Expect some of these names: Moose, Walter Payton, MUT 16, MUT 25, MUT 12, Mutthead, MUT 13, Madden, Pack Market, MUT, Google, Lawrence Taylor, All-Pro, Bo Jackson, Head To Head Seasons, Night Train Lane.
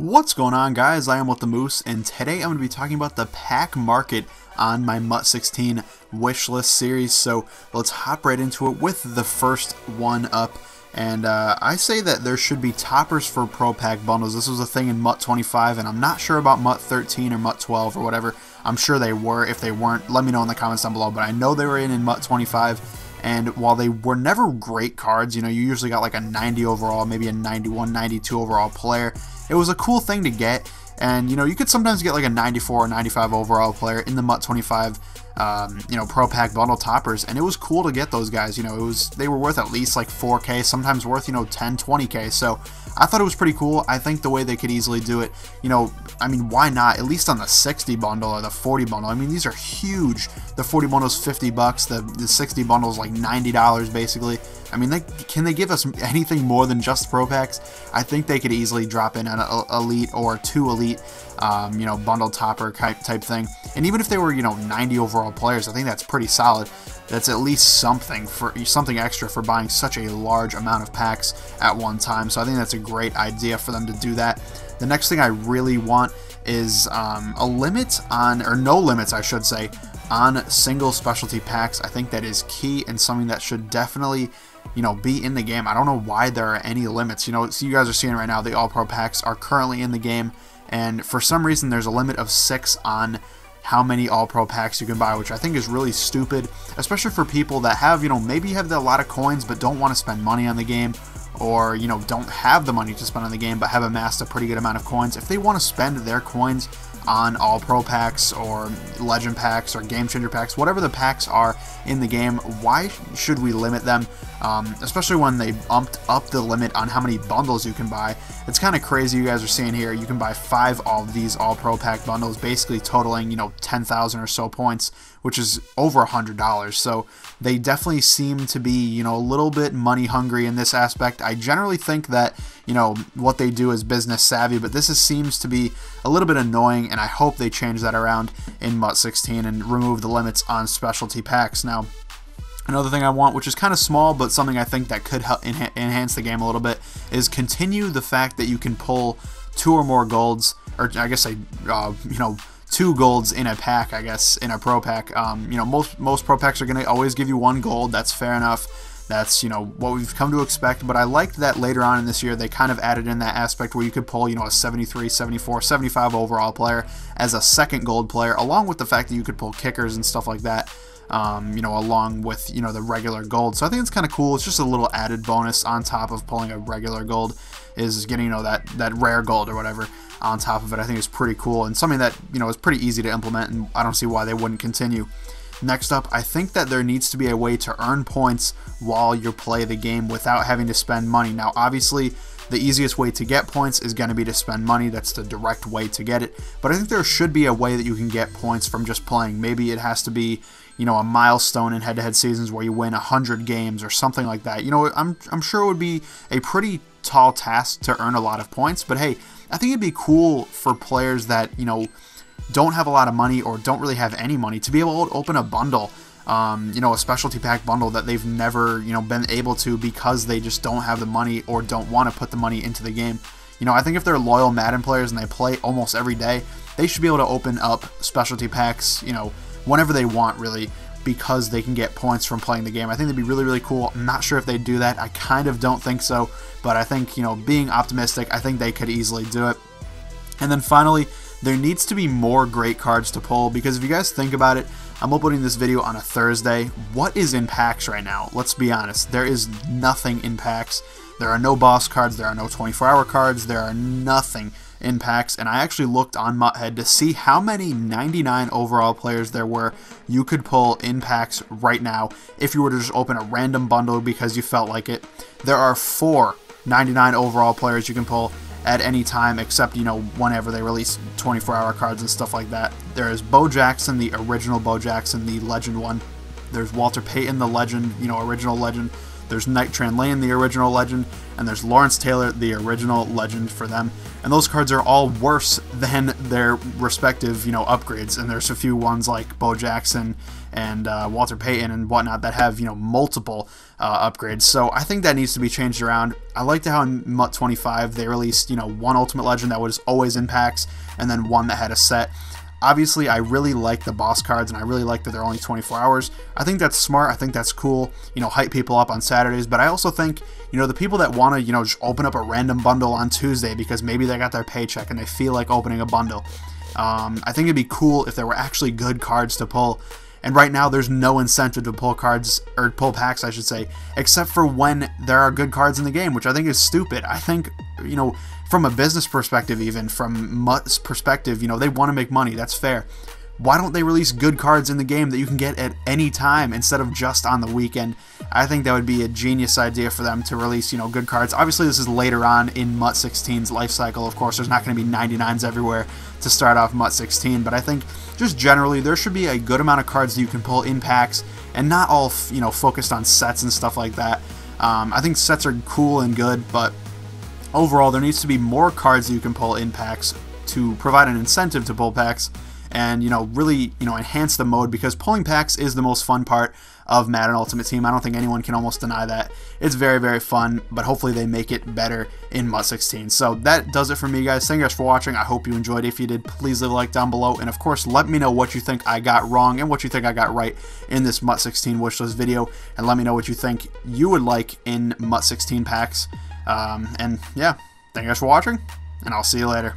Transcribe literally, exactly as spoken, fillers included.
What's going on, guys? I am with the Moose, and today I'm going to be talking about the pack market on my MUT sixteen wishlist series. So let's hop right into it with the first one up. And uh, I say that there should be toppers for pro pack bundles. This was a thing in MUT twenty-five, and I'm not sure about MUT thirteen or MUT twelve or whatever. I'm sure they were. If they weren't, let me know in the comments down below. But I know they were in in MUT twenty-five. And while they were never great cards, you know, you usually got like a ninety overall, maybe a ninety-one, ninety-two overall player. It was a cool thing to get. And, you know, you could sometimes get like a ninety-four or ninety-five overall player in the MUT twenty-five, um, you know, pro pack bundle toppers. And it was cool to get those guys. You know, it was, they were worth at least like four K, sometimes worth, you know, ten, twenty K. So I thought it was pretty cool. I think the way they could easily do it, you know, I mean, why not? At least on the sixty bundle or the forty bundle. I mean, these are huge. The forty bundle's fifty bucks. The, the sixty bundle's like ninety dollars basically. I mean, they, can they give us anything more than just pro packs? I think they could easily drop in an elite or two elite, um, you know, bundle topper type, type thing. And even if they were, you know, ninety overall players, I think that's pretty solid. That's at least something for something extra for buying such a large amount of packs at one time. So I think that's a great idea for them to do that. The next thing I really want is um, a limit on, or no limits, I should say, on single specialty packs. I think that is key and something that should definitely, you know, be in the game. I don't know why there are any limits. You know, so you guys are seeing right now the All-Pro packs are currently in the game, and for some reason there's a limit of six on how many All-Pro packs you can buy, which I think is really stupid, especially for people that have, you know, maybe have a lot of coins but don't want to spend money on the game, or, you know, don't have the money to spend on the game but have amassed a pretty good amount of coins. If they want to spend their coins on All-Pro packs or Legend packs or Game Changer packs, whatever the packs are in the game, why should we limit them? Um, especially when they bumped up the limit on how many bundles you can buy. It's kind of crazy. You guys are seeing here, you can buy five of these All-Pro pack bundles, basically totaling, you know, ten thousand or so points, which is over one hundred dollars. So they definitely seem to be, you know, a little bit money hungry in this aspect. I generally think that, you know, what they do is business savvy, but this is, seems to be a little bit annoying, and I hope they change that around in MUT sixteen and remove the limits on specialty packs. Now, another thing I want, which is kind of small, but something I think that could help enha enhance the game a little bit, is continue the fact that you can pull two or more golds, or I guess I, uh, you know, two golds in a pack, I guess, in a pro pack. Um, you know, most, most pro packs are going to always give you one gold. That's fair enough. That's, you know, what we've come to expect, but I liked that later on in this year, they kind of added in that aspect where you could pull, you know, a seventy-three, seventy-four, seventy-five overall player as a second gold player, along with the fact that you could pull kickers and stuff like that, um, you know, along with, you know, the regular gold. So I think it's kind of cool. It's just a little added bonus on top of pulling a regular gold, is getting, you know, that, that rare gold or whatever on top of it. I think it's pretty cool and something that, you know, is pretty easy to implement, and I don't see why they wouldn't continue. Next up, I think that there needs to be a way to earn points while you play the game without having to spend money. Now, obviously, the easiest way to get points is going to be to spend money. That's the direct way to get it. But I think there should be a way that you can get points from just playing. Maybe it has to be, you know, a milestone in head-to-head seasons where you win one hundred games or something like that. You know, I'm, I'm sure it would be a pretty tall task to earn a lot of points. But hey, I think it'd be cool for players that, you know, don't have a lot of money or don't really have any money to be able to open a bundle, um, you know, a specialty pack bundle that they've never, you know, been able to because they just don't have the money or don't want to put the money into the game. You know, I think if they're loyal Madden players and they play almost every day, they should be able to open up specialty packs, you know, whenever they want, really, because they can get points from playing the game. I think that'd be really, really cool. I'm not sure if they'd do that. I kind of don't think so, but I think, you know, being optimistic, I think they could easily do it. And then finally, there needs to be more great cards to pull, because if you guys think about it, I'm uploading this video on a Thursday. What is in packs right now? Let's be honest. There is nothing in packs. There are no boss cards. There are no twenty-four hour cards. There are nothing in packs. And I actually looked on Mutthead to see how many ninety-nine overall players there were you could pull in packs right now if you were to just open a random bundle because you felt like it. There are four ninety-nine overall players you can pull at any time, except, you know, whenever they release twenty-four hour cards and stuff like that. There is Bo Jackson, the original Bo Jackson, the Legend one. There's Walter Payton, the Legend, you know, original Legend. There's Night Train Lane, the original legend, and there's Lawrence Taylor, the original legend for them. And those cards are all worse than their respective, you know, upgrades. And there's a few ones like Bo Jackson and uh, Walter Payton and whatnot that have, you know, multiple uh, upgrades. So I think that needs to be changed around. I liked how in MUT twenty-five they released, you know, one Ultimate Legend that was always in packs, and then one that had a set. Obviously, I really like the boss cards, and I really like that they're only twenty-four hours. I think that's smart. I think that's cool. You know, hype people up on Saturdays. But I also think, you know, the people that want to, you know, just open up a random bundle on Tuesday because maybe they got their paycheck and they feel like opening a bundle. Um, I think it'd be cool if there were actually good cards to pull. And right now, there's no incentive to pull cards, or pull packs, I should say, except for when there are good cards in the game, which I think is stupid. I think, you know, from a business perspective, even from MUT's perspective, you know, they want to make money. That's fair. Why don't they release good cards in the game that you can get at any time instead of just on the weekend? I think that would be a genius idea for them to release, you know, good cards. Obviously, this is later on in MUT sixteen's life cycle. Of course, there's not going to be ninety-nines everywhere to start off MUT sixteen, but I think just generally there should be a good amount of cards that you can pull in packs and not all, you know, focused on sets and stuff like that. Um, I think sets are cool and good, but overall, there needs to be more cards that you can pull in packs to provide an incentive to pull packs and, you know, really, you know, enhance the mode, because pulling packs is the most fun part of Madden Ultimate Team. I don't think anyone can almost deny that. It's very, very fun, but hopefully they make it better in MUT sixteen. So that does it for me, guys. Thank you guys for watching. I hope you enjoyed. If you did, please leave a like down below. And of course, let me know what you think I got wrong and what you think I got right in this MUT sixteen wishlist video. And let me know what you think you would like in MUT sixteen packs. Um, and yeah, thank you guys for watching, and I'll see you later.